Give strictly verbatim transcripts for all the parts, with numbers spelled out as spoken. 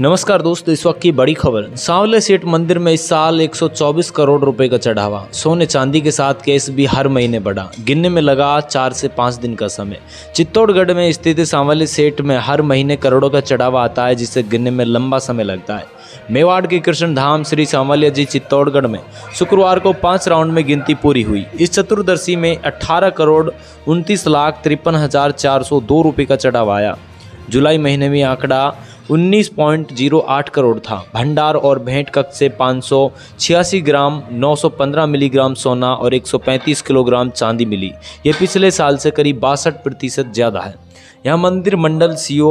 नमस्कार दोस्तों, इस वक्त की बड़ी खबर। सांवले सेठ मंदिर में इस साल एक सौ चौबीस करोड़ रुपए का चढ़ावा। सोने चांदी के साथ केस भी हर महीने बढ़ा। गिनने में लगा चार से पाँच दिन का समय। चित्तौड़गढ़ में स्थित सांवले सेठ में हर महीने करोड़ों का चढ़ावा आता है, जिसे गिनने में लंबा समय लगता है। मेवाड़ के कृष्णधाम श्री सांवलिया जी चित्तौड़गढ़ में शुक्रवार को पाँच राउंड में गिनती पूरी हुई। इस चतुर्दशी में अट्ठारह करोड़ उनतीस लाख तिरपन हजार चार सौ दो रुपये का चढ़ावा आया। जुलाई महीने में आंकड़ा उन्नीस पॉइंट शून्य आठ करोड़ था। भंडार और भेंट कक्ष से पाँच सौ छियासी ग्राम, नौ सौ पंद्रह मिलीग्राम सोना और एक सौ पैंतीस किलोग्राम चांदी मिली। यह पिछले साल से करीब बासठ प्रतिशत ज़्यादा है। यह मंदिर मंडल सीओ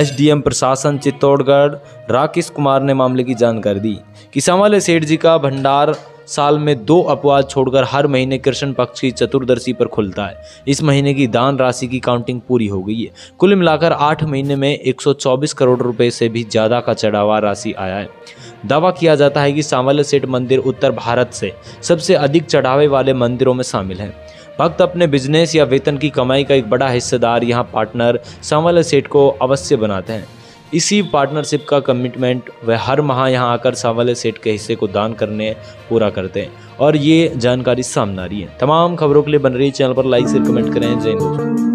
एसडीएम प्रशासन चित्तौड़गढ़ राकेश कुमार ने मामले की जानकारी दी कि सांवले सेठ जी का भंडार साल में दो अपवाद छोड़कर हर महीने कृष्ण पक्ष की चतुर्दशी पर खुलता है। इस महीने की दान राशि की काउंटिंग पूरी हो गई है। कुल मिलाकर आठ महीने में एक सौ चौबीस करोड़ रुपए से भी ज़्यादा का चढ़ावा राशि आया है। दावा किया जाता है कि सांवले सेठ मंदिर उत्तर भारत से सबसे अधिक चढ़ावे वाले मंदिरों में शामिल है। भक्त अपने बिजनेस या वेतन की कमाई का एक बड़ा हिस्सेदार यहाँ पार्टनर सांवले सेठ को अवश्य बनाते हैं। इसी पार्टनरशिप का कमिटमेंट वह हर माह यहां आकर सांवले सेठ के हिस्से को दान करने पूरा करते हैं और ये जानकारी सामने आ रही है। तमाम खबरों के लिए बन रही चैनल पर लाइक शेयर कमेंट करें। जय हिंद।